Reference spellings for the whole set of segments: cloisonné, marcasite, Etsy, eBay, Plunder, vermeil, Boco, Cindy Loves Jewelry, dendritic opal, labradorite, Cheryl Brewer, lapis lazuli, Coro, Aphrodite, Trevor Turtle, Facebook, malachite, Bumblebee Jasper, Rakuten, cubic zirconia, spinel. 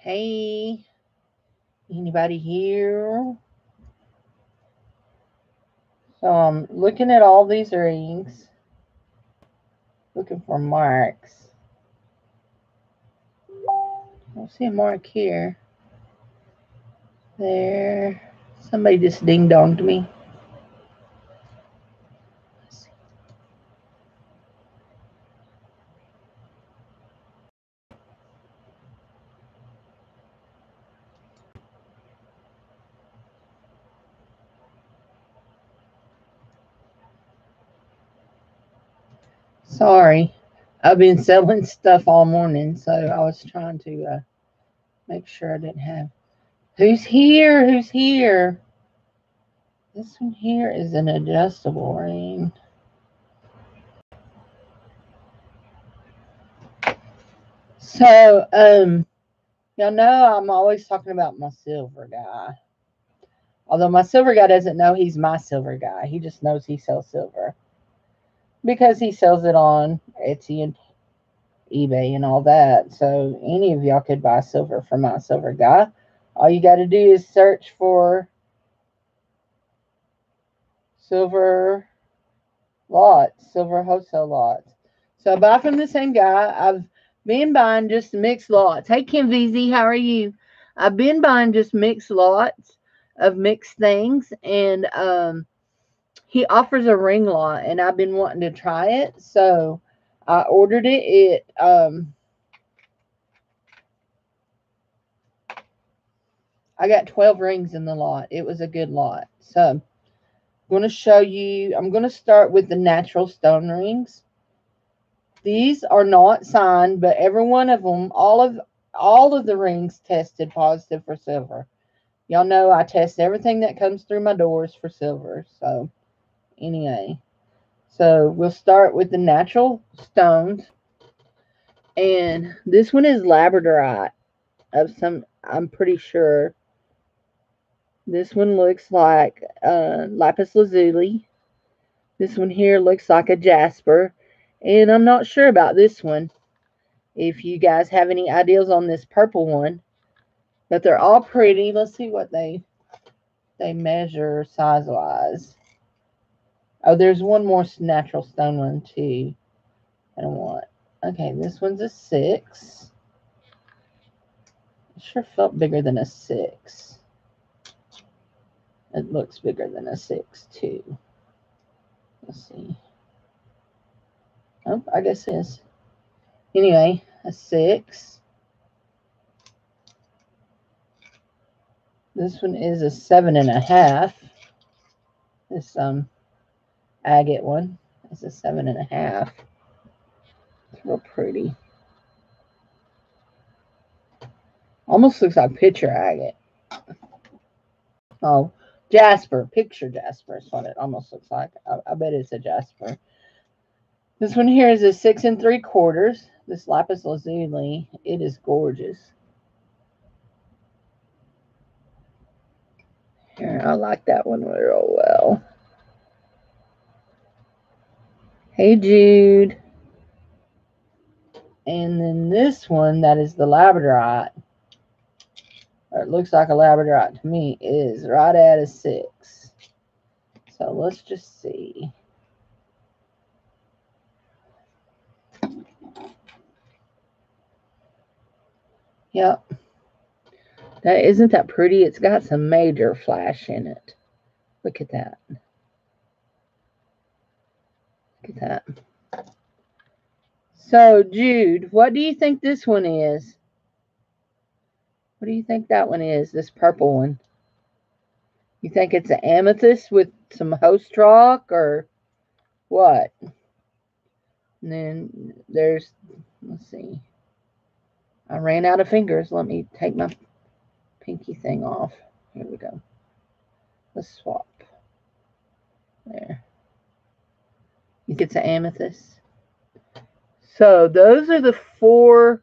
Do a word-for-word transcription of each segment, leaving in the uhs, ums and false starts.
Hey, anybody here? So I'm looking at all these rings, looking for marks. I don't see a mark here. There, somebody just ding-donged me. Sorry, I've been selling stuff all morning, so I was trying to uh, make sure I didn't have. Who's here? Who's here? This one here is an adjustable ring. So, um, y'all know I'm always talking about my silver guy. Although my silver guy doesn't know he's my silver guy. He just knows he sells silver. Because he sells it on Etsy and eBay and all that. So any of y'all could buy silver from my silver guy. All you got to do is search for silver lots, silver wholesale lots. So I buy from the same guy. I've been buying just mixed lots. Hey, Kim V Z, how are you? I've been buying just mixed lots of mixed things. And, um, he offers a ring lot, and I've been wanting to try it, so I ordered it. It um, I got twelve rings in the lot. It was a good lot. So I'm going to show you. I'm going to start with the natural stone rings. These are not signed, but every one of them, all of all of the rings tested positive for silver. Y'all know I test everything that comes through my doors for silver, so. Anyway, so we'll start with the natural stones, and this one is labradorite of some, I'm pretty sure. This one looks like uh, lapis lazuli. This one here looks like a jasper, and I'm not sure about this one. If you guys have any ideas on this purple one, but they're all pretty. Let's see what they they measure size-wise. Oh, there's one more natural stone one, too. I don't want. Okay, this one's a six. It sure felt bigger than a six. It looks bigger than a six, too. Let's see. Oh, I guess it is. Anyway, a six. This one is a seven and a half. This, um... agate one. It's a seven and a half. It's real pretty. Almost looks like picture agate. Oh, jasper. Picture jasper is what it almost looks like. I, I bet it's a jasper. This one here is a six and three quarters. This lapis lazuli. It is gorgeous. Here, I like that one real well. Hey, Jude. And then this one, that is the labradorite, or it looks like a labradorite to me, is right at a six. So let's just see. Yep. That isn't that pretty? It's got some major flash in it. Look at that. Look at that. So, Jude, what do you think this one is? What do you think that one is, this purple one? You think it's an amethyst with some host rock or what? And then there's, let's see. I ran out of fingers. Let me take my pinky thing off. Here we go. Let's swap. There. You get an amethyst. So those are the four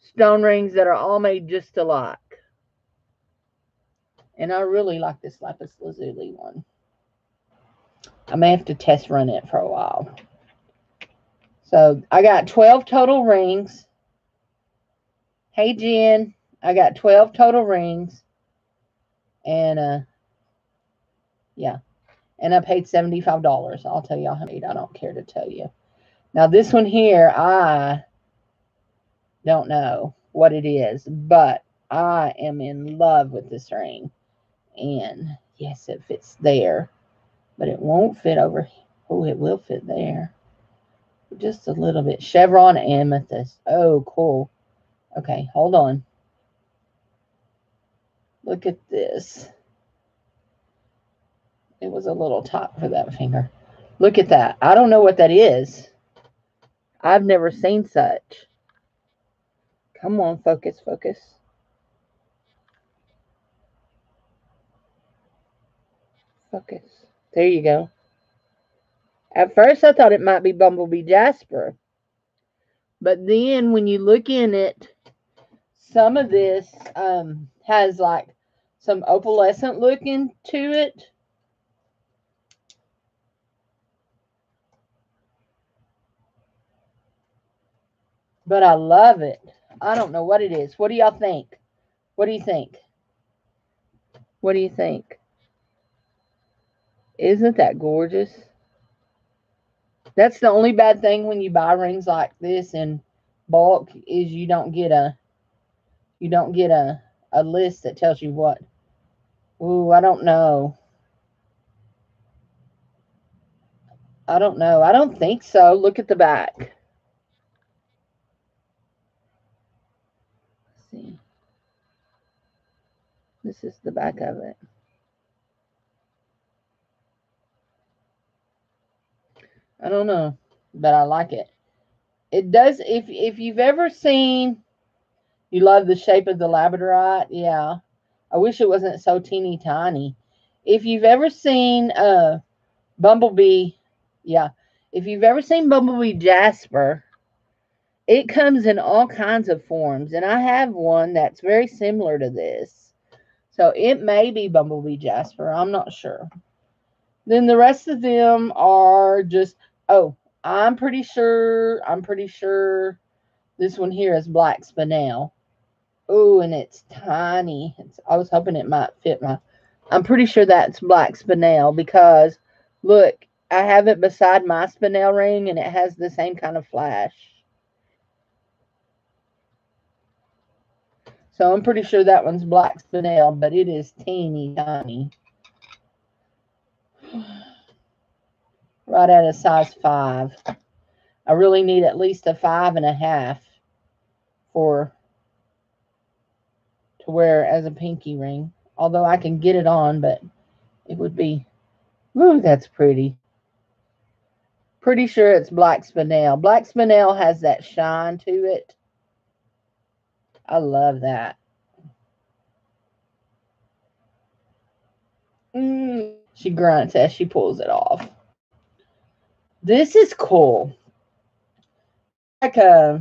stone rings that are all made just alike. And I really like this lapis lazuli one. I may have to test run it for a while. So I got twelve total rings. Hey, Jen. I got twelve total rings. And, uh, yeah. And I paid seventy-five dollars. I'll tell y'all how many. I don't care to tell you. Now, this one here, I don't know what it is. But I am in love with this ring. And, yes, it fits there. But it won't fit over here. Oh, it will fit there. Just a little bit. Chevron amethyst. Oh, cool. Okay, hold on. Look at this. It was a little top for that finger. Look at that. I don't know what that is. I've never seen such. Come on, focus, focus. Focus. There you go. At first, I thought it might be Bumblebee Jasper. But then, when you look in it, some of this um, has, like, some opalescent looking to it. But I love it. I don't know what it is. What do y'all think? What do you think? What do you think? Isn't that gorgeous? That's the only bad thing when you buy rings like this in bulk is you don't get a you don't get a, a list that tells you what. Ooh, I don't know. I don't know. I don't think so. Look at the back. Let's see. This is the back of it. I don't know, but I like it. It does, if if you've ever seen, you love the shape of the labradorite, yeah. I wish it wasn't so teeny tiny. If you've ever seen uh, Bumblebee, yeah. If you've ever seen Bumblebee Jasper, it comes in all kinds of forms. And I have one that's very similar to this. So it may be Bumblebee Jasper. I'm not sure. Then the rest of them are just... Oh, I'm pretty sure, I'm pretty sure this one here is black spinel. Oh, and it's tiny. It's, I was hoping it might fit my... I'm pretty sure that's black spinel because, look, I have it beside my spinel ring and it has the same kind of flash. So I'm pretty sure that one's black spinel, but it is teeny tiny. Right at a size five. I really need at least a five and a half for to wear as a pinky ring. Although I can get it on, but it would be, ooh, that's pretty. Pretty sure it's black spinel. Black spinel has that shine to it. I love that. Mmm. She grunts as she pulls it off. This is cool. Like a...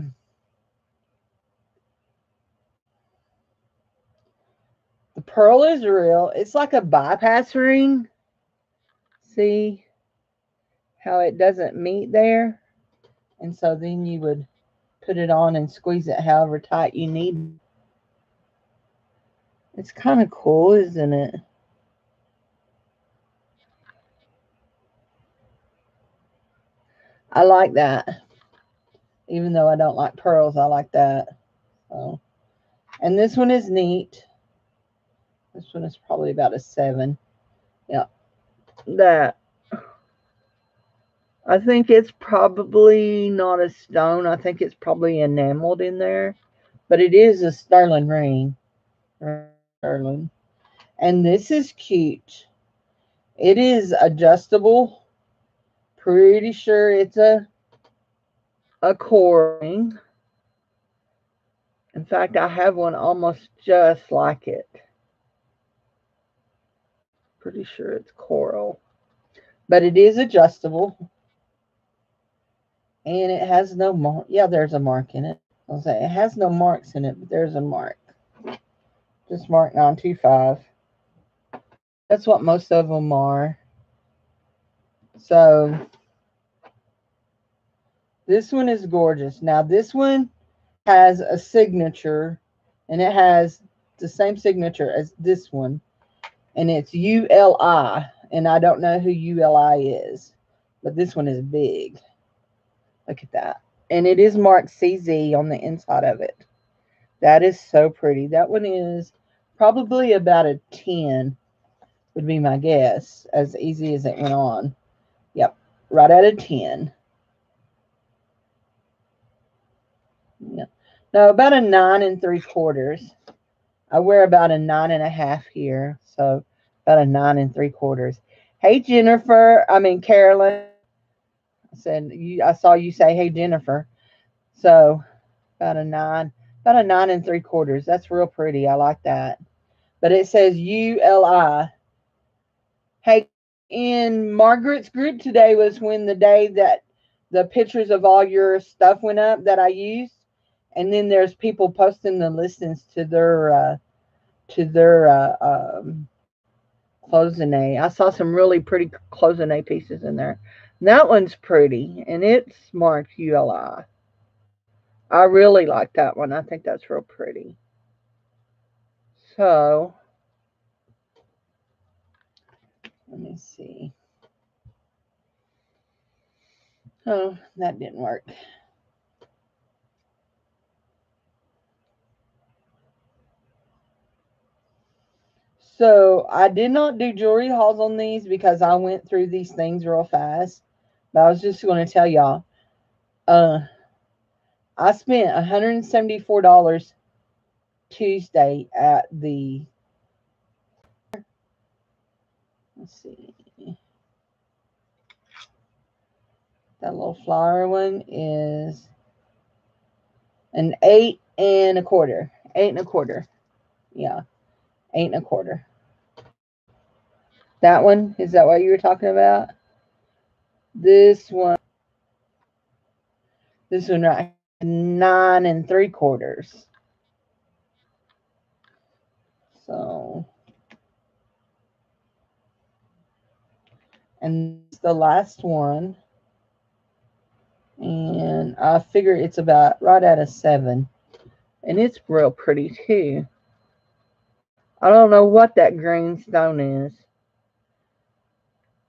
The pearl is real. It's like a bypass ring. See how it doesn't meet there? And so then you would put it on and squeeze it however tight you need. It's kind of cool, isn't it? I like that. Even though I don't like pearls, I like that. So. And this one is neat. This one is probably about a seven. Yeah. That. I think it's probably not a stone. I think it's probably enameled in there. But it is a sterling ring. Sterling. And this is cute. It is adjustable. Pretty sure it's a, a Coro ring. In fact, I have one almost just like it. Pretty sure it's coral. But it is adjustable. And it has no mark. Yeah, there's a mark in it. I'll say it has no marks in it, but there's a mark. Just mark nine two five. That's what most of them are. So, this one is gorgeous. Now, this one has a signature, and it has the same signature as this one, and it's U L I, and I don't know who U L I is, but this one is big. Look at that. And it is marked C Z on the inside of it. That is so pretty. That one is probably about a ten, would be my guess, as easy as it went on. Yep, right at a ten. Yeah. No, about a nine and three quarters. I wear about a nine and a half here, so about a nine and three quarters. Hey, Jennifer. I mean, Carolyn. I said you, I saw you say, "Hey, Jennifer." So about a nine, about a nine and three quarters. That's real pretty. I like that. But it says U L I. Hey, in Margaret's group today was when the day that the pictures of all your stuff went up that I used. And then there's people posting the listings to their, uh, to their uh, um, cloisonné. I saw some really pretty cloisonné pieces in there. And that one's pretty, and it's marked U L I. I really like that one. I think that's real pretty. So, let me see. Oh, that didn't work. So I did not do jewelry hauls on these because I went through these things real fast. But I was just going to tell y'all, uh, I spent one hundred seventy-four dollars Tuesday at the, let's see, that little flower one is an eight and a quarter, eight and a quarter, yeah, eight and a quarter. That one, is that what you were talking about? This one, this one right here, nine and three quarters. So, and the last one, and I figure it's about right at a seven, and it's real pretty too. I don't know what that green stone is.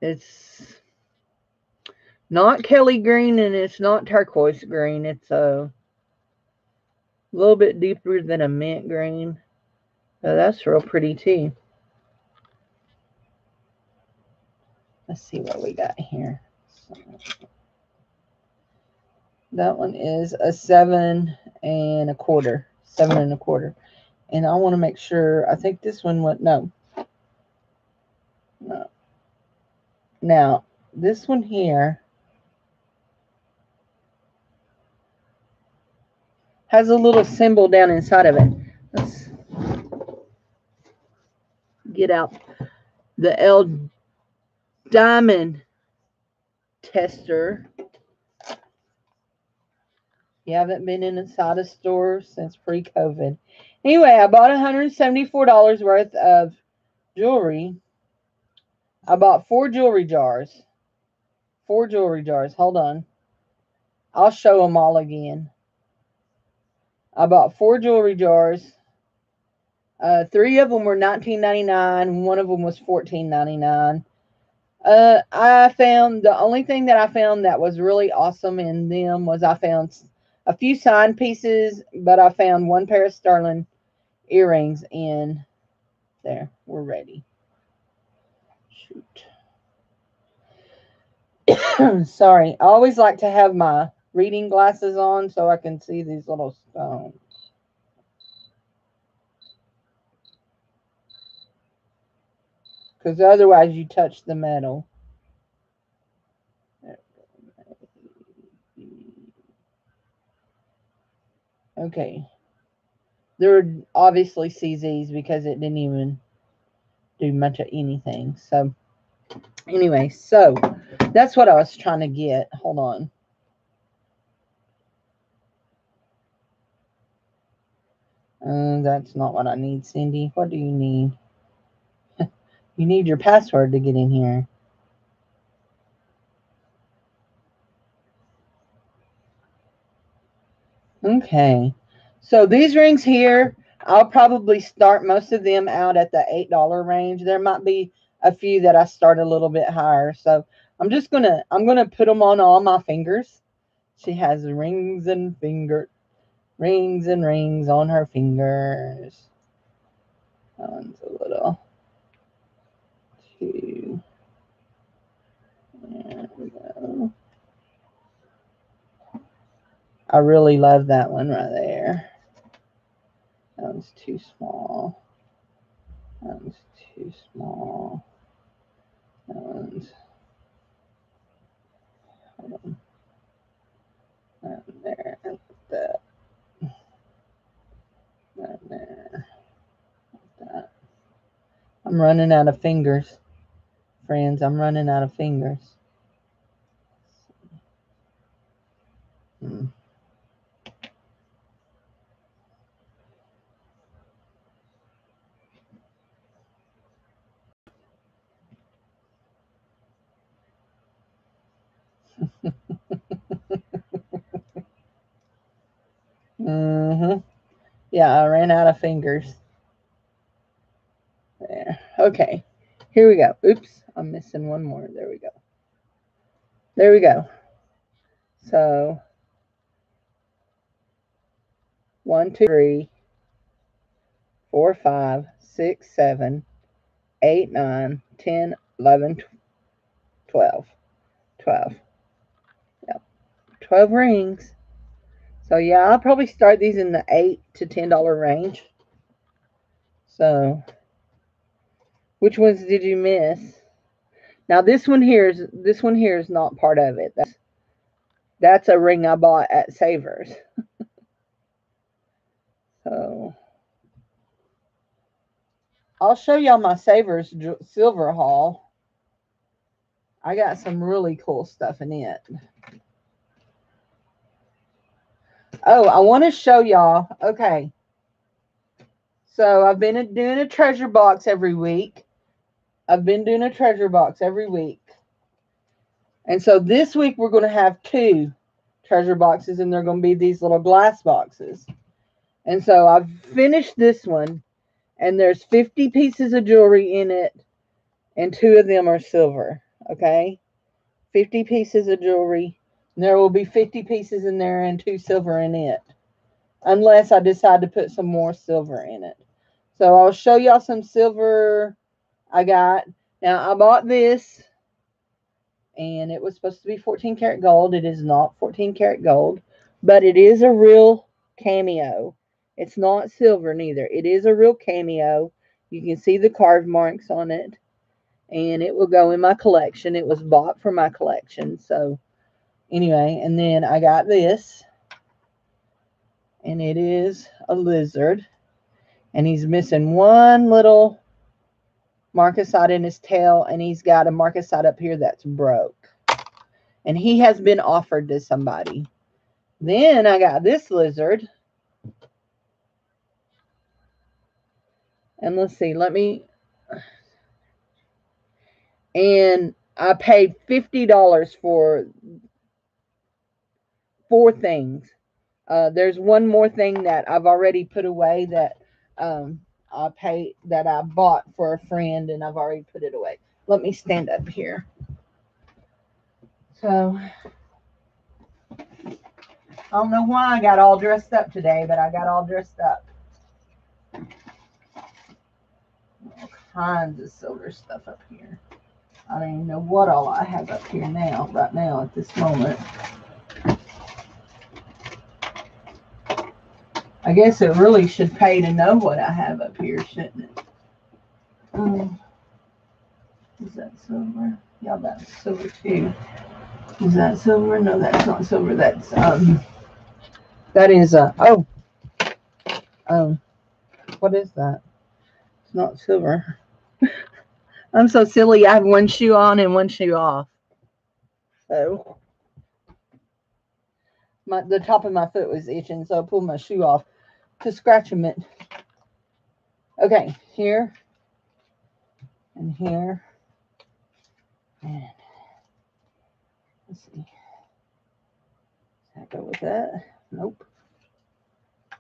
It's not Kelly green, and it's not turquoise green. It's a little bit deeper than a mint green. So that's real pretty too. Let's see what we got here. So that one is a seven and a quarter. Seven and a quarter. And I want to make sure, I think this one went, no. No. Now, this one here has a little symbol down inside of it. Let's get out the L diamond tester. You haven't been inside a store since pre-COVID. Anyway, I bought one hundred seventy-four dollars worth of jewelry. I bought four jewelry jars. Four jewelry jars. Hold on. I'll show them all again. I bought four jewelry jars. Uh, three of them were nineteen ninety-nine. One of them was fourteen ninety-nine. Uh, I found, the only thing that I found that was really awesome in them was I found a few signed pieces, but I found one pair of sterling earrings in there. We're ready. Shoot. Sorry. I always like to have my reading glasses on so I can see these little stones. Because otherwise you touch the metal. Okay, they're obviously C Zs because it didn't even do much of anything. So anyway, so that's what I was trying to get. Hold on. Uh, that's not what I need, Cindy. What do you need? You need your password to get in here. Okay, so these rings here, I'll probably start most of them out at the eight dollar range. There might be a few that I start a little bit higher. So I'm just going to, I'm going to put them on all my fingers. She has rings and finger, rings and rings on her fingers. That one's a little. Two. There we go. I really love that one right there. That one's too small. That one's too small. That one's. Hold on. That one there. That. That there. That. I'm running out of fingers, friends. I'm running out of fingers. Hmm. Mm-hmm. Yeah, I ran out of fingers. There. Okay. Here we go. Oops, I'm missing one more. There we go. There we go. So, one, two, three, four, five, six, seven, eight, nine, ten, eleven, twelve, twelve. Yep. Twelve rings. So, yeah, I'll probably start these in the eight to ten dollar range. So, which ones did you miss? Now, this one here is this one here is not part of it. That's, that's a ring I bought at Savers. So, I'll show y'all my Savers silver haul. I got some really cool stuff in it. Oh, I want to show y'all. Okay. So I've been doing a treasure box every week. I've been doing a treasure box every week. And so this week we're going to have two treasure boxes, and they're going to be these little glass boxes. And so I've finished this one, and there's fifty pieces of jewelry in it, and two of them are silver. Okay. fifty pieces of jewelry. There will be fifty pieces in there and two silver in it, unless I decide to put some more silver in it. So I'll show y'all some silver I got. Now, I bought this, and it was supposed to be fourteen karat gold. It is not fourteen karat gold, but it is a real cameo. It's not silver neither. It is a real cameo. You can see the carved marks on it, and it will go in my collection. It was bought for my collection, so... Anyway, and then I got this, and it is a lizard, and he's missing one little marcasite in his tail, and he's got a marcasite up here that's broke, and he has been offered to somebody. Then I got this lizard, and let's see, let me, and I paid fifty dollars for four things. Uh, there's one more thing that I've already put away that um, I paid, that I bought for a friend, and I've already put it away. Let me stand up here. So I don't know why I got all dressed up today, but I got all dressed up. All kinds of silver stuff up here. I don't even know what all I have up here now, right now at this moment. I guess it really should pay to know what I have up here, shouldn't it? Um, is that silver? Yeah, that's silver too. Is that silver? No, that's not silver. That's um, that is a oh, um, what is that? It's not silver. I'm so silly. I have one shoe on and one shoe off. So my the top of my foot was itching, so I pulled my shoe off to scratch them it. Okay, here and here. And let's see. Does that go with that? Nope.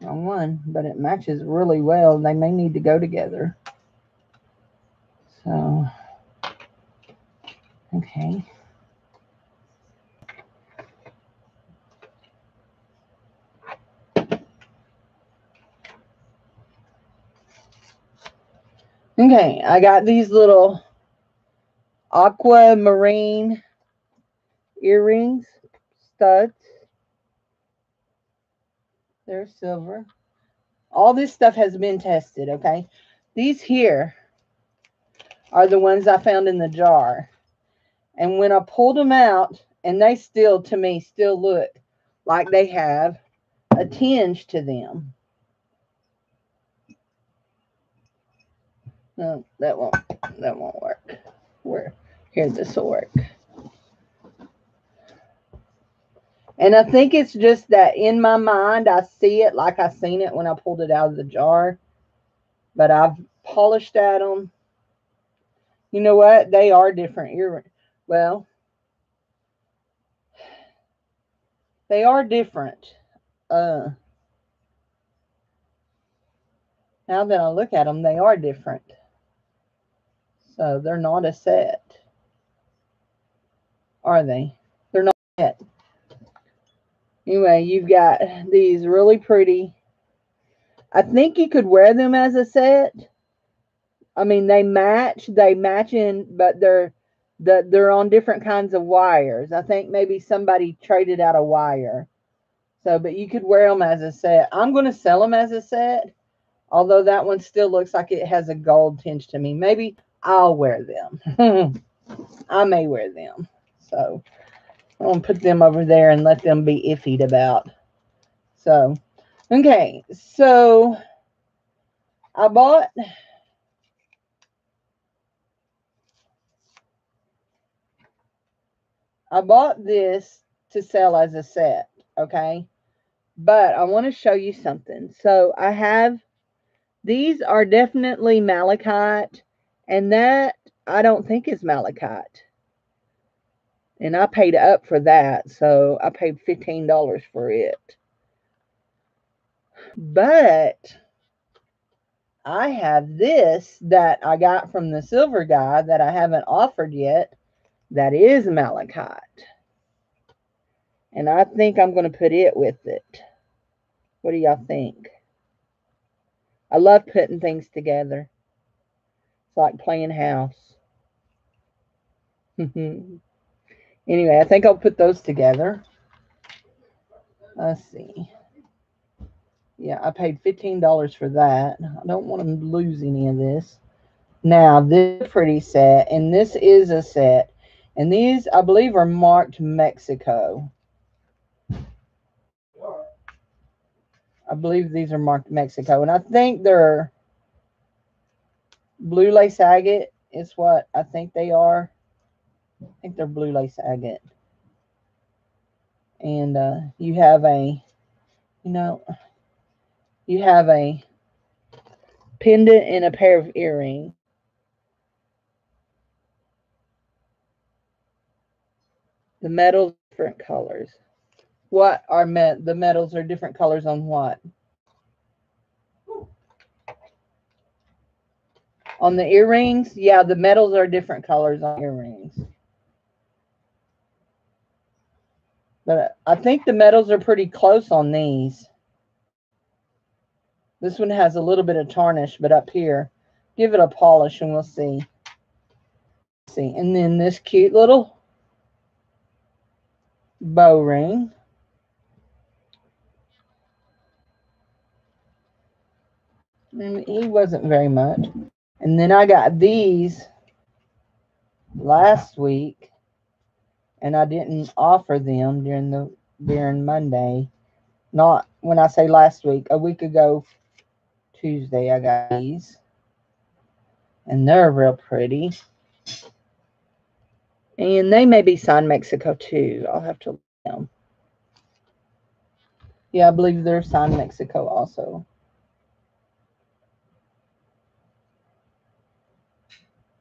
Wrong one, but it matches really well. They may need to go together. So, okay. Okay, I got these little aquamarine earrings, studs. They're silver. All this stuff has been tested, okay? These here are the ones I found in the jar. And when I pulled them out, and they still, to me, still look like they have a tinge to them. No, that won't, that won't work. Where? Here, this will work. And I think it's just that in my mind, I see it like I seen it when I pulled it out of the jar. But I've polished at them. You know what? They are different earrings. Well, they are different. Uh, now that I look at them, they are different. So they're not a set. Are they? They're not a set. Anyway, you've got these really pretty. I think you could wear them as a set. I mean, they match. They match in, but they're the they're on different kinds of wires. I think maybe somebody traded out a wire. So, but you could wear them as a set. I'm going to sell them as a set, although that one still looks like it has a gold tinge to me. Maybe I'll wear them. I may wear them. So, I'm going to put them over there and let them be iffied about. So, okay. So, I bought... I bought this to sell as a set, okay? But I want to show you something. So, I have... These are definitely malachite. And that, I don't think is malachite. And I paid up for that, so I paid fifteen dollars for it. But I have this that I got from the silver guy that I haven't offered yet that is malachite. And I think I'm going to put it with it. What do y'all think? I love putting things together. It's like playing house. Mm-hmm. Anyway, I think I'll put those together. Let's see. Yeah, I paid fifteen dollars for that. I don't want to lose any of this. Now, this is a pretty set, and this is a set. And these, I believe, are marked Mexico. I believe these are marked Mexico. And I think they're blue lace agate is what I think they are. I think they're blue lace agate. And uh, you have a, you know, you have a pendant and a pair of earrings. The metals are different colors. What are met? The metals are different colors on what? On the earrings? Yeah, the metals are different colors on earrings. But I think the metals are pretty close on these. This one has a little bit of tarnish, but up here, give it a polish and we'll see. See, and then this cute little bow ring. And he wasn't very much. And then I got these last week. And I didn't offer them during the during Monday. Not when I say last week, a week ago, Tuesday, I got these. And they're real pretty. And they may be signed Mexico too. I'll have to look at them. Yeah, I believe they're signed Mexico also.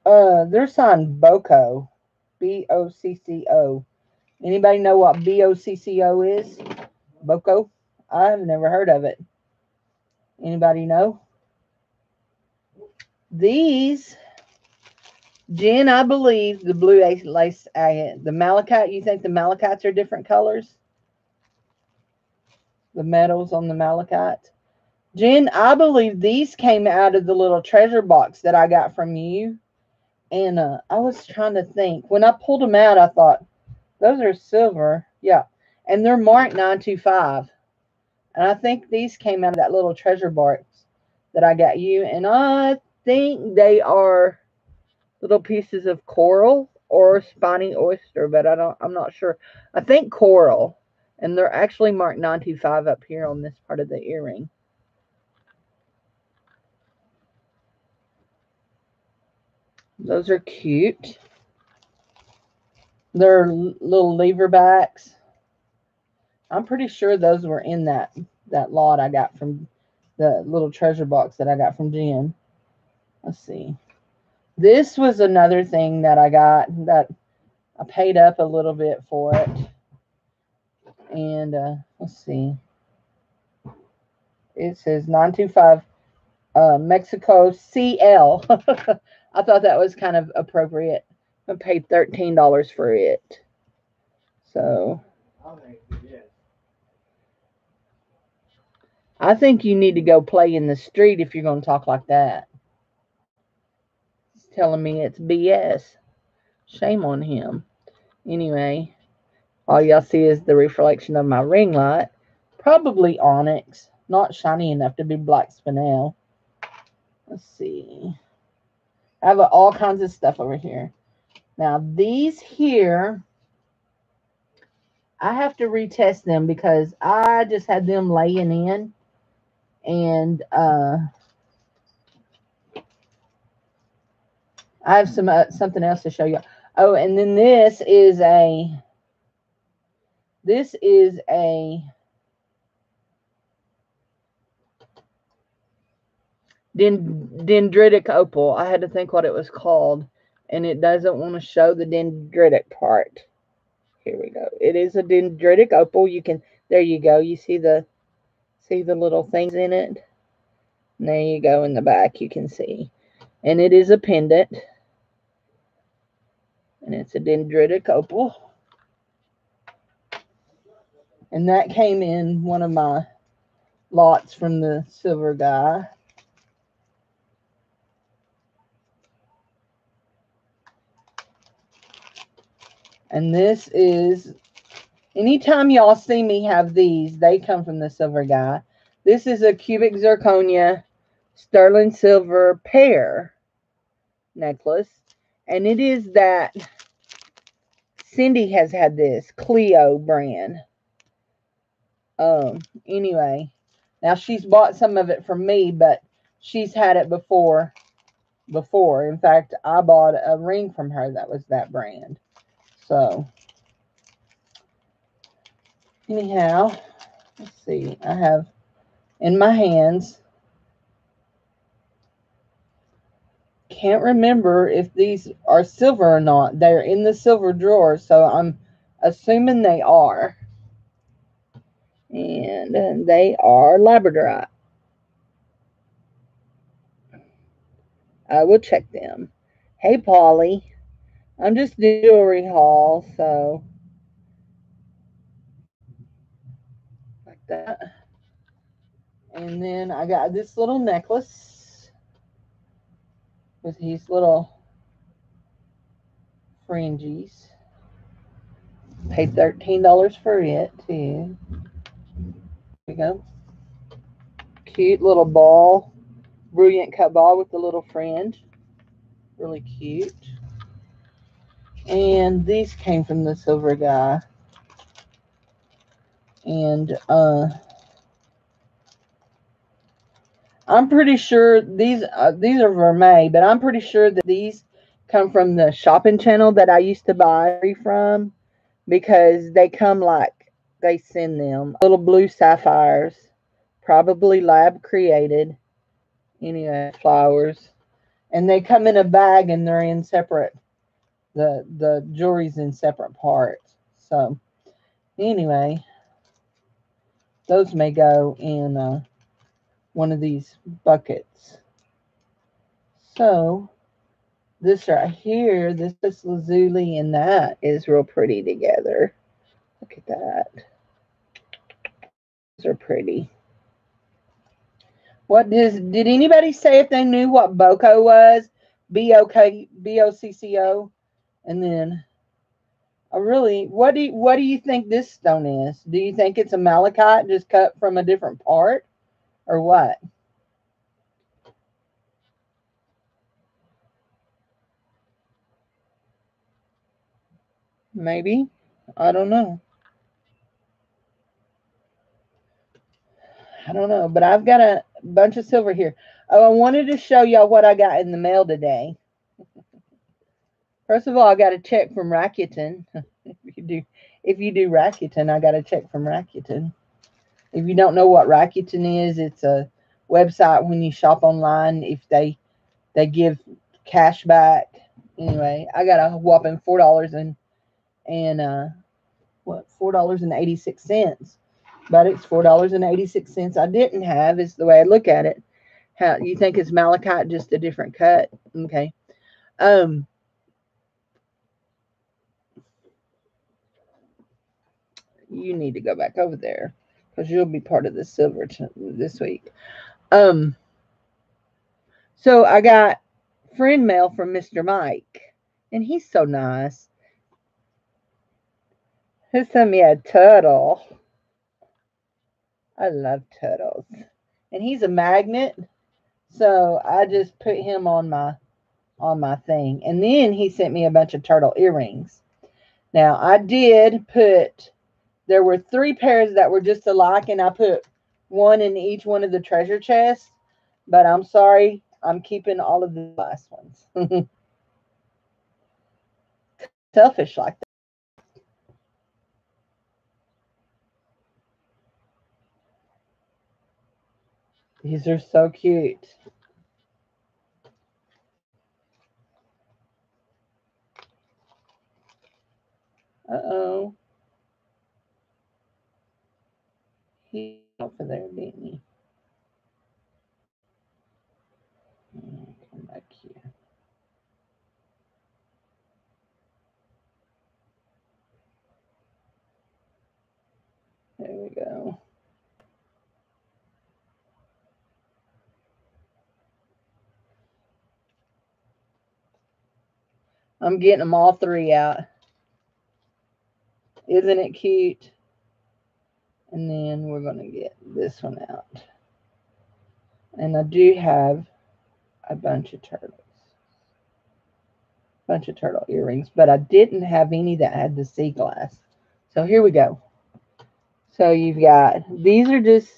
Uh, they're signed Boco. B O C C O. Anybody know what B O C C O is? Boco? I've never heard of it. Anybody know? These, Jen, I believe the blue lace agate, the malachite, you think the malachites are different colors? The metals on the malachite. Jen, I believe these came out of the little treasure box that I got from you. And uh, I was trying to think. When I pulled them out, I thought, those are silver. Yeah. And they're marked nine two five. And I think these came out of that little treasure box that I got you. And I think they are little pieces of coral or spiny oyster. But I don't, I'm not sure. I think coral. And they're actually marked nine two five up here on this part of the earring. Those are cute. They're little lever backs. I'm pretty sure those were in that, that lot I got from the little treasure box that I got from Jen. Let's see. This was another thing that I got that I paid up a little bit for it. And uh, let's see. It says nine two five uh, Mexico C L. I thought that was kind of appropriate. I paid thirteen dollars for it. So I think you need to go play in the street if you're going to talk like that. He's telling me it's B S. Shame on him. Anyway, all y'all see is the reflection of my ring light. Probably onyx. Not shiny enough to be black spinel. Let's see. I have all kinds of stuff over here. Now, these here, I have to retest them because I just had them laying in. And uh, I have some uh, something else to show you. Oh, and then this is a, this is a dendritic opal. I had to think what it was called, and it doesn't want to show the dendritic part. Here we go. It is a dendritic opal. You can, there you go. You see the, see the little things in it. And there you go in the back. You can see, and it is a pendant, and it's a dendritic opal, and that came in one of my lots from the silver guy. And this is, anytime y'all see me have these, they come from the silver guy. This is a cubic zirconia sterling silver pear necklace. And it is that, Cindy has had this, Cleo brand. Um, anyway, now she's bought some of it from me, but she's had it before. Before, in fact, I bought a ring from her that was that brand. So, anyhow, let's see. I have in my hands, can't remember if these are silver or not. They're in the silver drawer, so I'm assuming they are. And they are labradorite. I will check them. Hey, Polly. I'm just doing jewelry haul, so like that. And then I got this little necklace with these little fringes. Paid thirteen dollars for it too. There we go. Cute little ball, brilliant cut ball with the little fringe. Really cute. And these came from the silver guy. And uh, I'm pretty sure these uh, these are vermeil, but I'm pretty sure that these come from the shopping channel that I used to buy from, because they come like they send them. Little blue sapphires, probably lab created. Anyway, flowers. And they come in a bag and they're in separate. The, the jewelry's in separate parts. So, anyway, those may go in uh, one of these buckets. So this right here, this is lazuli, and that is real pretty together. Look at that. Those are pretty. What does, did anybody say if they knew what boko was? B O K, B O C C O. And then, I really, what do you, what do you think this stone is? Do you think it's a malachite just cut from a different part, or what? Maybe, I don't know. I don't know, but I've got a bunch of silver here. Oh, I wanted to show y'all what I got in the mail today. First of all, I got a check from Rakuten. if you do, if you do Rakuten, I got a check from Rakuten. If you don't know what Rakuten is, it's a website when you shop online. If they they give cash back, anyway, I got a whopping four dollars and and uh, what four dollars and eighty six cents. But it's four dollars and eighty six cents I didn't have is the way I look at it. How you think it's malachite, just a different cut? Okay. Um. You need to go back over there because you'll be part of the silver this week. Um, so I got friend mail from Mister Mike, and he's so nice. He sent me a turtle. I love turtles, and he's a magnet, so I just put him on my on my thing. And then he sent me a bunch of turtle earrings. Now I did put. There were three pairs that were just alike, and I put one in each one of the treasure chests. But I'm sorry, I'm keeping all of the last ones. Selfish like that. These are so cute. Uh-oh. He went over there, didn't he? Come back here. There we go. I'm getting them all three out. Isn't it cute? And then we're going to get this one out. And I do have a bunch of turtles. A bunch of turtle earrings. But I didn't have any that had the sea glass. So here we go. So you've got, these are just,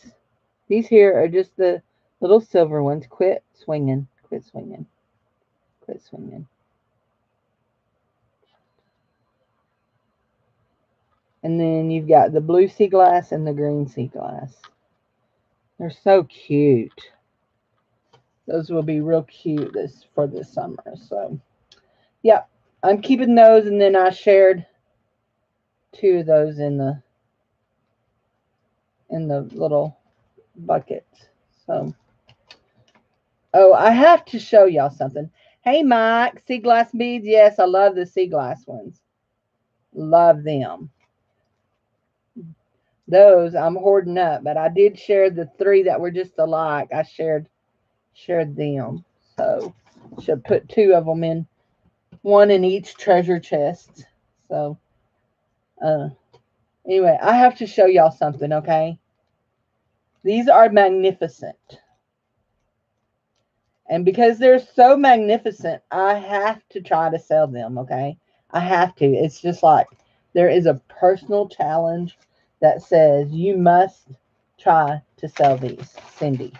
these here are just the little silver ones. Quit swinging. Quit swinging. Quit swinging. And then you've got the blue sea glass and the green sea glass. They're so cute. Those will be real cute this for this summer. So, yeah, I'm keeping those. And then I shared two of those in the in the little buckets. So, oh, I have to show y'all something. Hey, Mike, sea glass beads. Yes, I love the sea glass ones. Love them. Those I'm hoarding up, but I did share the three that were just alike. I shared shared them, so should put two of them in, one in each treasure chest. So, uh, anyway, I have to show y'all something, okay? These are magnificent, and because they're so magnificent, I have to try to sell them, okay? I have to. It's just like there is a personal challenge that says you must try to sell these, Cindy.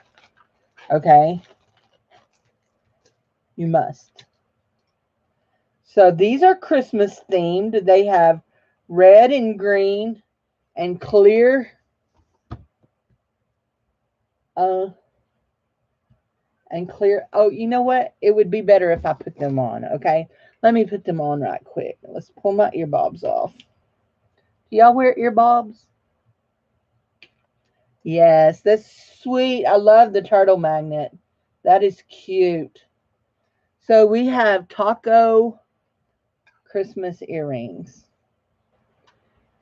Okay? You must. So these are Christmas themed. They have red and green and clear uh and clear. Oh, you know what? It would be better if I put them on, okay? Let me put them on right quick. Let's pull my earbobs off. Do y'all wear earbobs? Yes, that's sweet. I love the turtle magnet. That is cute. So we have taco Christmas earrings.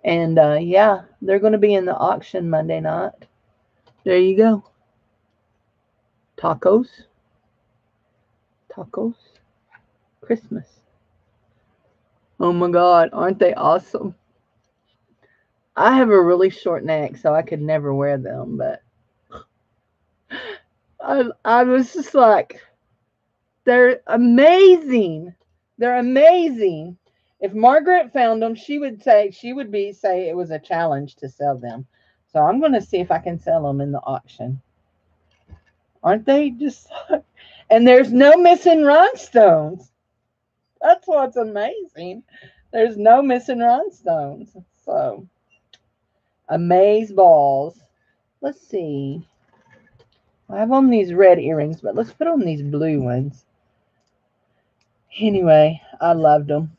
And uh, yeah, they're going to be in the auction Monday night. There you go. Tacos. Tacos. Christmas. Oh my God, aren't they awesome? I have a really short neck, so I could never wear them, but I, I was just like, they're amazing. They're amazing. If Margaret found them, she would say, she would be say it was a challenge to sell them. So I'm going to see if I can sell them in the auction. Aren't they just, and there's no missing rhinestones. That's what's amazing. There's no missing rhinestones. So, amaze balls. Let's see. I have on these red earrings, but let's put on these blue ones. Anyway, I loved them.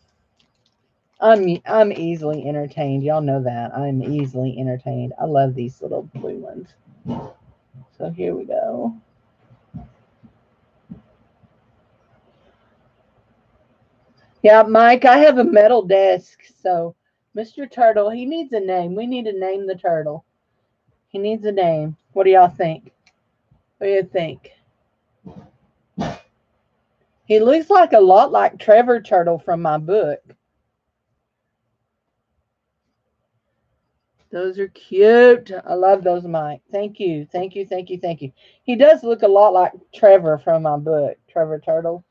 I'm, I'm easily entertained. Y'all know that. I'm easily entertained. I love these little blue ones. So here we go. Yeah, Mike, I have a metal desk. So Mister Turtle, he needs a name. We need to name the turtle. He needs a name. What do y'all think? What do you think? He looks like a lot like Trevor Turtle from my book. Those are cute. I love those, Mike. Thank you. Thank you. Thank you. Thank you. He does look a lot like Trevor from my book. Trevor Turtle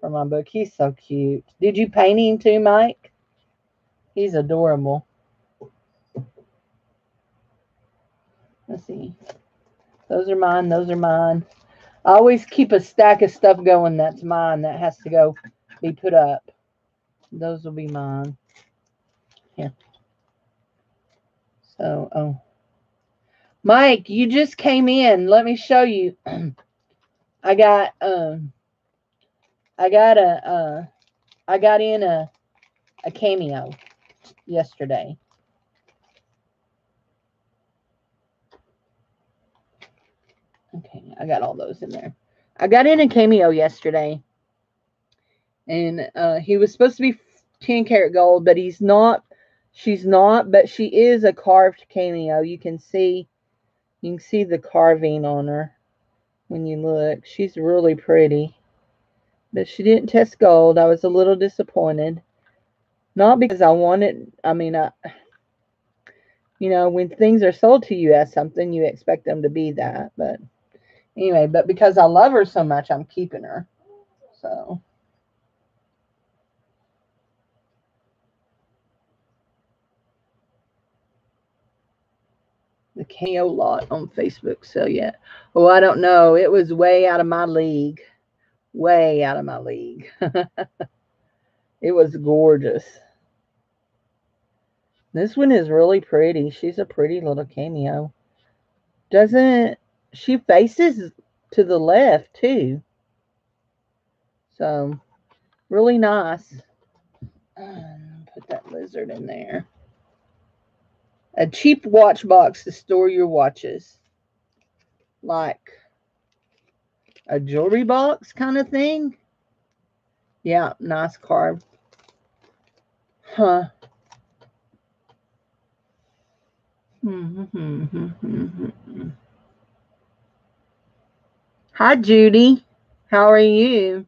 from my book. He's so cute. Did you paint him too, Mike? He's adorable. Let's see. Those are mine. Those are mine. I always keep a stack of stuff going that's mine that has to go be put up. Those will be mine. Yeah. So, oh, Mike, you just came in. Let me show you. I got, um, I got a, uh, I got in a, a cameo yesterday. Okay, I got all those in there. I got in a cameo yesterday, and uh, he was supposed to be ten karat gold, but he's not. She's not, but she is a carved cameo. You can see, you can see the carving on her when you look. She's really pretty, but she didn't test gold. I was a little disappointed, not because I wanted. I mean, I, you know, when things are sold to you as something, you expect them to be that. But anyway, but because I love her so much, I'm keeping her. So. The cameo lot on Facebook sell yet? Oh, I don't know. It was way out of my league. Way out of my league. It was gorgeous. This one is really pretty. She's a pretty little cameo. Doesn't she faces to the left too? So really nice. Um, put that lizard in there. A cheap watch box to store your watches. Like a jewelry box kind of thing. Yeah, nice carved. Huh. Hi, Judy. How are you?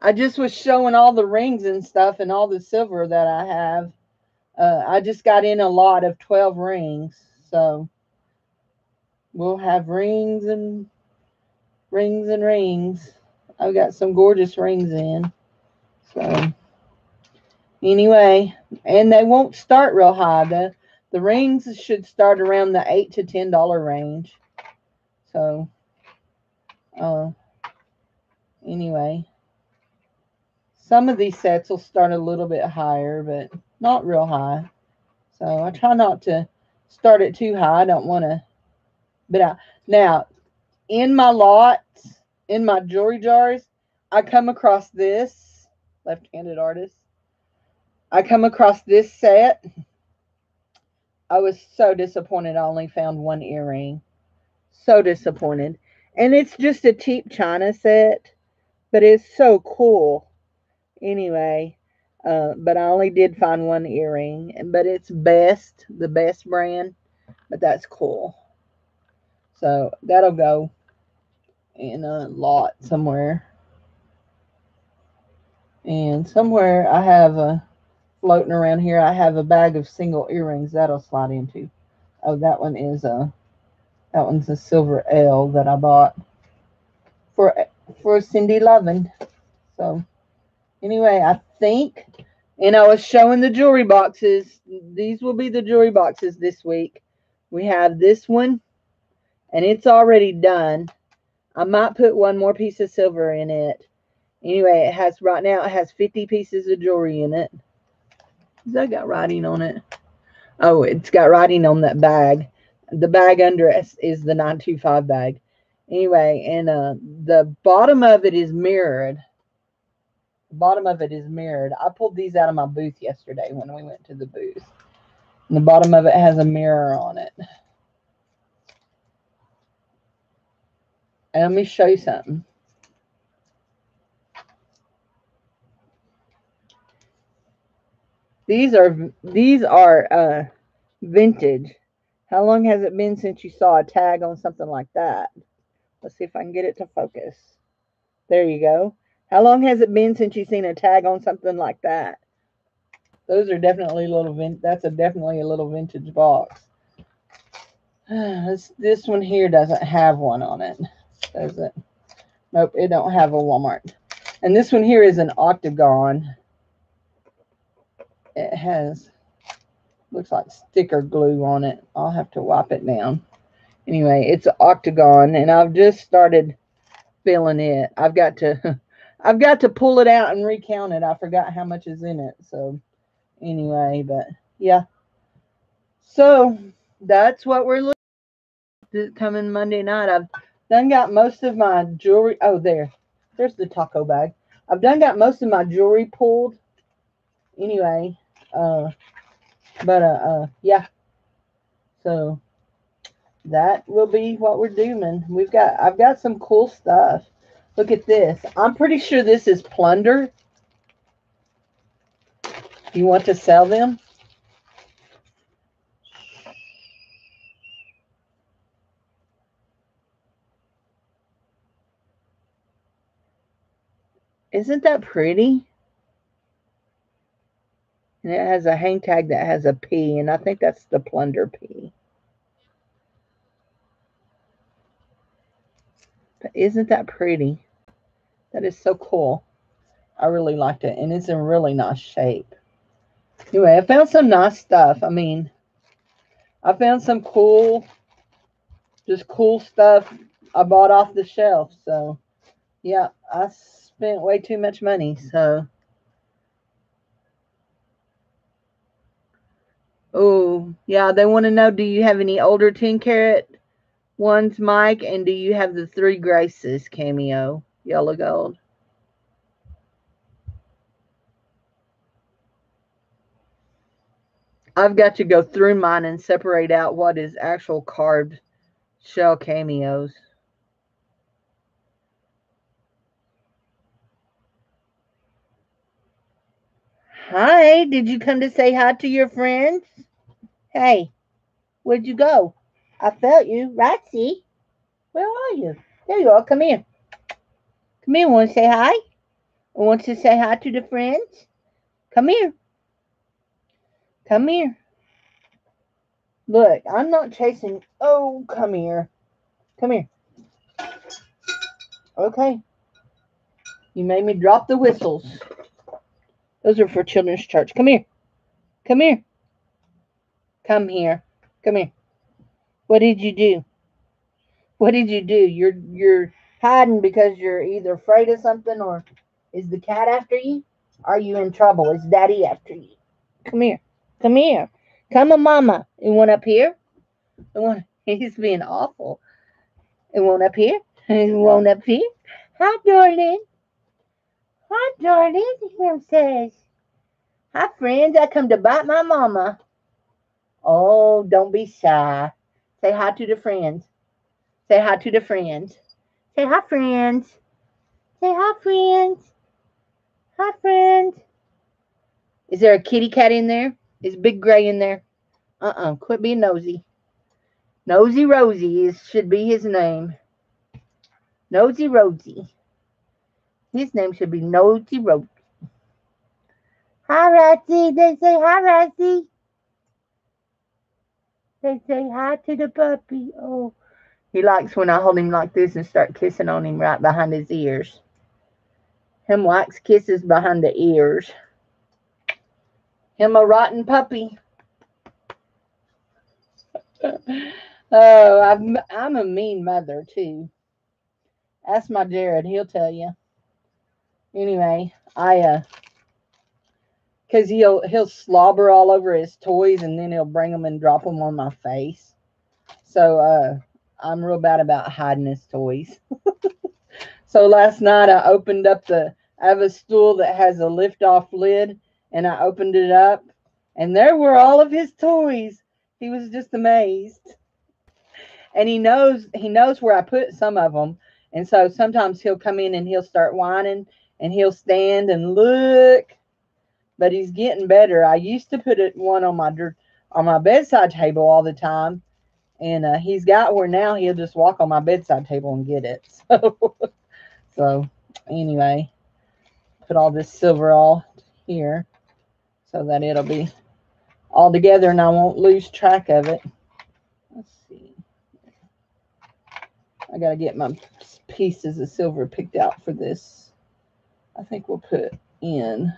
I just was showing all the rings and stuff and all the silver that I have. Uh, I just got in a lot of twelve rings, so we'll have rings and rings and rings. I've got some gorgeous rings in. So anyway, and they won't start real high. The, the rings should start around the eight to ten dollar range. So uh, anyway, some of these sets will start a little bit higher, but not real high. So I try not to start it too high. I don't want to. But I, now, in my lots, in my jewelry jars, I come across this left-handed artist. I come across this set I was so disappointed I only found one earring. So disappointed. And it's just a cheap china set, but it's so cool. Anyway, uh, but I only did find one earring. But it's Best, the Best brand. But that's cool. So that'll go in a lot somewhere. And somewhere I have a, floating around here, I have a bag of single earrings that'll slide into. Oh, that one is a, that one's a silver L that I bought for, for Cindy Lovin'. So anyway, I think, and I was showing the jewelry boxes. These will be the jewelry boxes this week. We have this one, and it's already done. I might put one more piece of silver in it. Anyway, it has, right now, it has fifty pieces of jewelry in it. Has that got writing on it? Oh, it's got writing on that bag. The bag under it is the nine two five bag. Anyway, and uh, the bottom of it is mirrored. The bottom of it is mirrored. I pulled these out of my booth yesterday when we went to the booth. And the bottom of it has a mirror on it. And let me show you something. These are, these are uh, vintage. How long has it been since you saw a tag on something like that? Let's see if I can get it to focus. There you go. How long has it been since you've seen a tag on something like that? Those are definitely a little vintage. That's a definitely a little vintage box. This, this one here doesn't have one on it, does it? Nope, it don't have a Walmart. And this one here is an octagon. It has, looks like sticker glue on it. I'll have to wipe it down. Anyway, it's an octagon, and I've just started filling it. I've got to, I've got to pull it out and recount it. I forgot how much is in it. So anyway, but yeah. So that's what we're looking at coming Monday night. I've done got most of my jewelry. Oh, there. There's the taco bag. I've done got most of my jewelry pulled. Anyway, uh, but, uh, uh, yeah, so that will be what we're doing. We've got, I've got some cool stuff. Look at this. I'm pretty sure this is Plunder. You want to sell them? Isn't that pretty? And it has a hang tag that has a P, and I think that's the Plunder P. But isn't that pretty? That is so cool. I really liked it, and it's in really nice shape. Anyway, I found some nice stuff. I mean, I found some cool, just cool stuff I bought off the shelf. So, yeah, I spent way too much money, so... Oh, yeah, they want to know, do you have any older ten karat ones, Mike? And do you have the Three Graces cameo, yellow gold? I've got to go through mine and separate out what is actual carved shell cameos. Hi, did you come to say hi to your friends? Hey, where'd you go? I felt you. Roxy, where are you? There you are. Come here. Come here. Want to say hi? Want to say hi to the friends? Come here. Come here. Look, I'm not chasing. Oh, come here. Come here. Okay. You made me drop the whistles. Those are for children's church. Come here. Come here. Come here. Come here. What did you do? What did you do? You're you're hiding because you're either afraid of something, or is the cat after you? Are you in trouble? Is daddy after you? Come here. Come here. Come on, mama. You want up here? You want, he's being awful. You want up here? You want up here? Hi, darling. Hi, darling, he says. Hi, friends. I come to bite my mama. Oh, don't be shy. Say hi to the friends. Say hi to the friends. Say hi, friends. Say hi, friends. Hi, friends. Is there a kitty cat in there? Is Big Gray in there? Uh-uh. Quit being nosy. Nosy Rosie is, should be his name. Nosy Rosie. His name should be Nosy Rosie. Hi, Rosie. They say hi, Rosie. They say hi to the puppy. Oh, he likes when I hold him like this and start kissing on him right behind his ears. Him likes kisses behind the ears. Him a rotten puppy. Oh, I'm, I'm a mean mother, too. Ask my Jared. He'll tell you. Anyway, I, uh, because he'll, he'll slobber all over his toys, and then he'll bring them and drop them on my face. So, uh, I'm real bad about hiding his toys. So, last night, I opened up the, I have a stool that has a lift-off lid, and I opened it up, and there were all of his toys. He was just amazed. And he knows, he knows where I put some of them. And so sometimes he'll come in and he'll start whining and he'll stand and look, but he's getting better. I used to put it one on my, on my bedside table all the time. And uh, he's got where now he'll just walk on my bedside table and get it. So, so anyway, put all this silver all here so that it'll be all together and I won't lose track of it. Let's see. I gotta get my pieces of silver picked out for this. I think we'll put in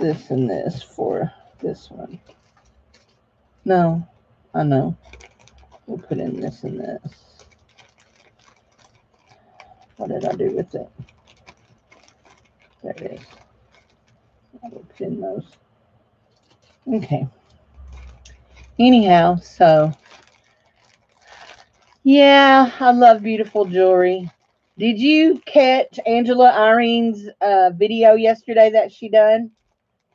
this and this for this one. No, I know. We'll put in this and this. What did I do with it? There it is. I will put in those. Okay. Anyhow, so yeah, I love beautiful jewelry. Did you catch Angela Irene's uh, video yesterday that she done?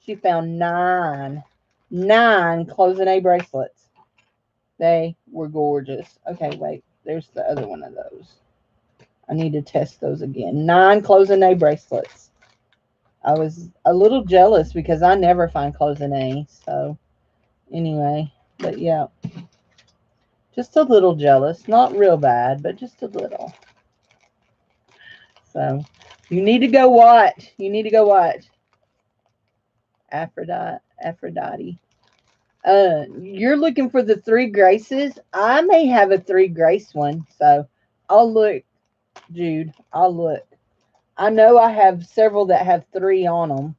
She found nine, nine cloisonné bracelets. They were gorgeous. Okay, wait. There's the other one of those. I need to test those again. Nine cloisonné bracelets. I was a little jealous because I never find cloisonné. So, anyway, but yeah, just a little jealous. Not real bad, but just a little. So, you need to go watch. You need to go watch Aphrodite. Aphrodite. Uh, you're looking for the three graces. I may have a three grace one. So, I'll look, Jude. I'll look. I know I have several that have three on them.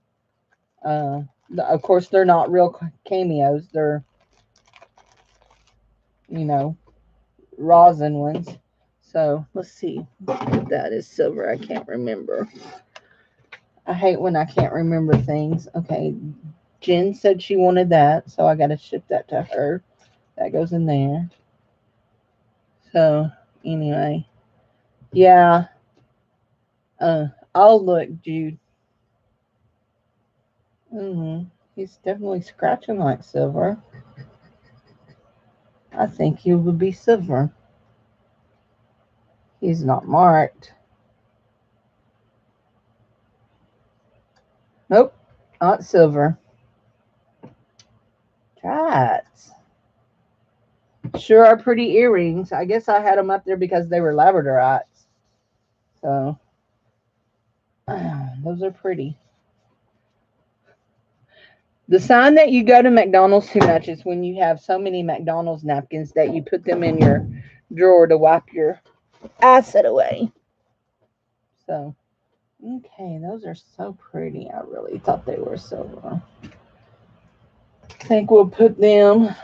Uh, of course, they're not real cameos. They're, you know, rosin ones. So, let's see. If that is silver. I can't remember. I hate when I can't remember things. Okay. Jen said she wanted that, so I got to ship that to her. That goes in there. So, anyway. Yeah. Uh, I'll look, Jude. Mm-hmm. He's definitely scratching like silver. I think he would be silver. He's not marked. Nope, not silver. Cats. Sure are pretty earrings. I guess I had them up there because they were labradorites. So. Those are pretty. The sign that you go to McDonald's too much is when you have so many McDonald's napkins that you put them in your drawer to wipe your acid away. So, okay, those are so pretty. I really thought they were silver. I think we'll put them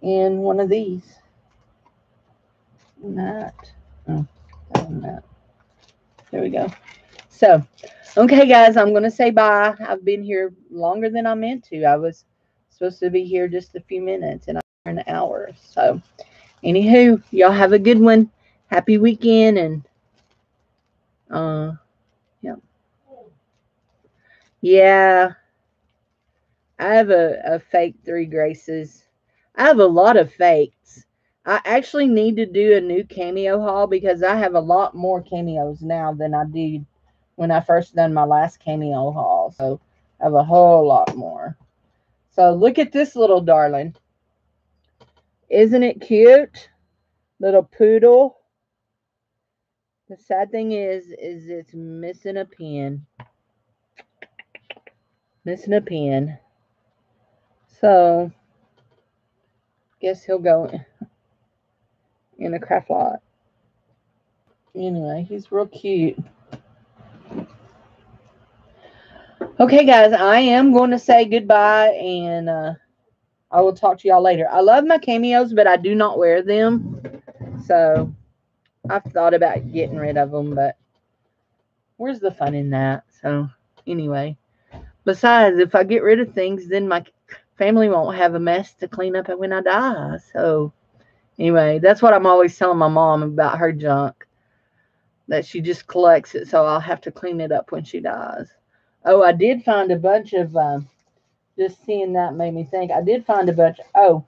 in one of these. That. Oh, that. There we go. So, okay, guys, I'm going to say bye. I've been here longer than I meant to. I was supposed to be here just a few minutes, and I'm here an hour. So, anywho, y'all have a good one. Happy weekend, and, uh, yeah. Yeah. I have a, a fake Three Graces. I have a lot of fakes. I actually need to do a new cameo haul because I have a lot more cameos now than I did when I first done my last cameo haul. So I have a whole lot more. So look at this little darling. Isn't it cute? Little poodle. The sad thing is, is it's missing a pin. Missing a pin. So, guess he'll go in the craft lot. Anyway, he's real cute. Okay, guys, I am going to say goodbye, and uh, I will talk to y'all later. I love my cameos, but I do not wear them. So, I've thought about getting rid of them, but where's the fun in that? So, anyway. Besides, if I get rid of things, then my family won't have a mess to clean up when I die. So, anyway, that's what I'm always telling my mom about her junk. That she just collects it, so I'll have to clean it up when she dies. Oh, I did find a bunch of, uh, just seeing that made me think. I did find a bunch. Oh.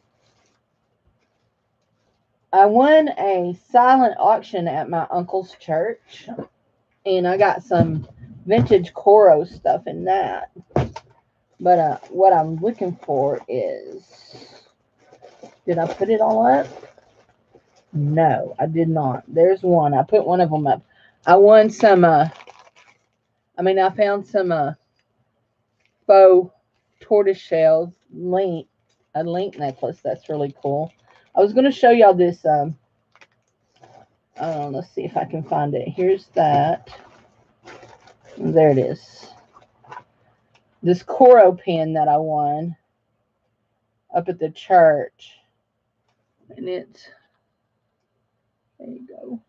I won a silent auction at my uncle's church. And I got some vintage Coro stuff in that. But uh, what I'm looking for is... Did I put it all up? No, I did not. There's one. I put one of them up. I won some... Uh, I mean, I found some uh, faux tortoiseshell link, a link necklace. That's really cool. I was going to show y'all this. Um, um, let's see if I can find it. Here's that. There it is. This Coro pin that I won up at the church. And it's, there you go,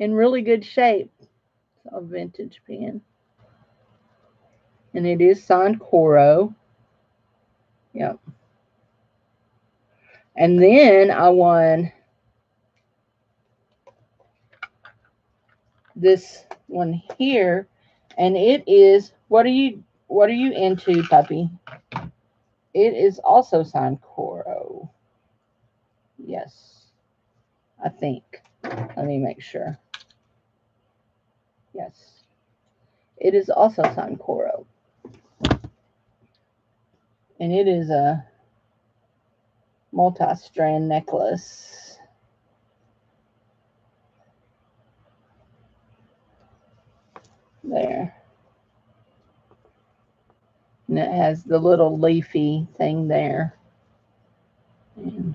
in really good shape. A vintage pin, and it is signed Coro. Yep. And then I won this one here, and it is what are you what are you into, puppy? It is also signed Coro. Yes, I think. Let me make sure. Yes, it is also signed Coro, and it is a multi-strand necklace. There, and it has the little leafy thing there. And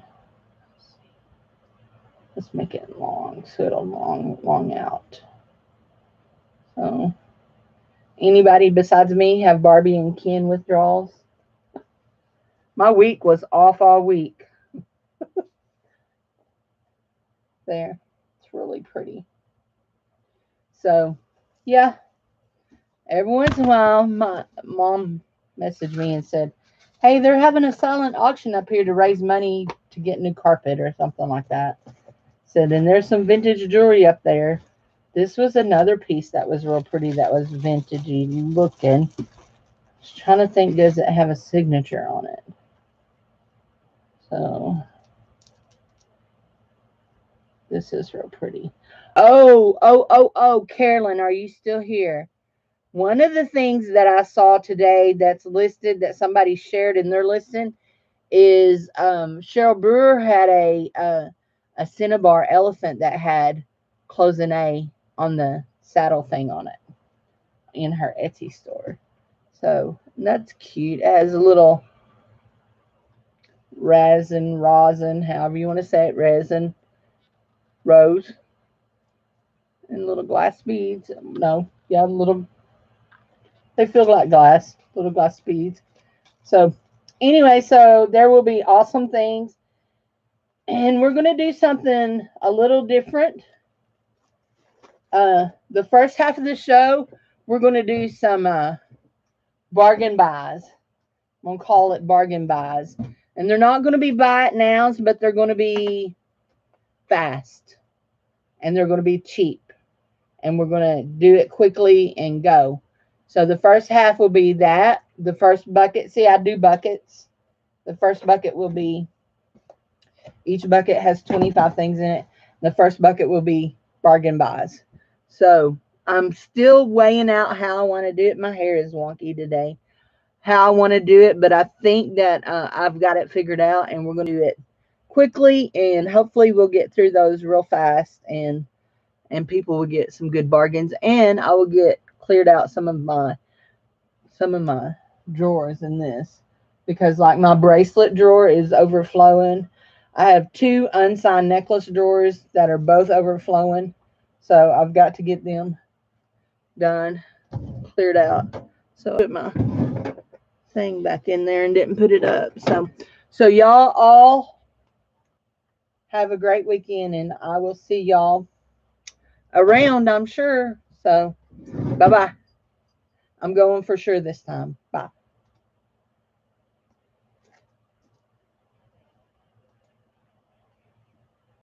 let's make it long so it'll long, long out. Oh. Anybody besides me have Barbie and Ken withdrawals? My week was off all week. There. It's really pretty. So, yeah. Every once in a while, my mom messaged me and said, hey, they're having a silent auction up here to raise money to get new carpet or something like that. Said, and there's some vintage jewelry up there. This was another piece that was real pretty, that was vintagey looking. Just trying to think, does it have a signature on it? So, this is real pretty. Oh, oh, oh, oh, Carolyn, are you still here? One of the things that I saw today that's listed, that somebody shared in their listing, is um, Cheryl Brewer had a, uh, a Cinnabar elephant that had closing A on the saddle thing on it in her Etsy store. So that's cute. It has a little resin, rosin, however you want to say it, resin, rose, and little glass beads. No, yeah, little, they feel like glass, little glass beads. So anyway, so there will be awesome things. And we're going to do something a little different. Uh, the first half of the show, we're going to do some uh, bargain buys. I'm going to call it bargain buys. And they're not going to be buy it nows, but they're going to be fast. And they're going to be cheap. And we're going to do it quickly and go. So the first half will be that. The first bucket, see, I do buckets. The first bucket will be, each bucket has twenty-five things in it. The first bucket will be bargain buys. So I'm still weighing out how I want to do it. My hair is wonky today. How I want to do it, but I think that uh, I've got it figured out, and we're going to do it quickly, and hopefully we'll get through those real fast, and and people will get some good bargains, and I will get cleared out some of my some of my drawers in this, because like my bracelet drawer is overflowing. I have two unsigned necklace drawers that are both overflowing, so I've got to get them done, cleared out. So I put my thing back in there and didn't put it up. So, so y'all all have a great weekend, and I will see y'all around, I'm sure. So, bye-bye. I'm going for sure this time. Bye.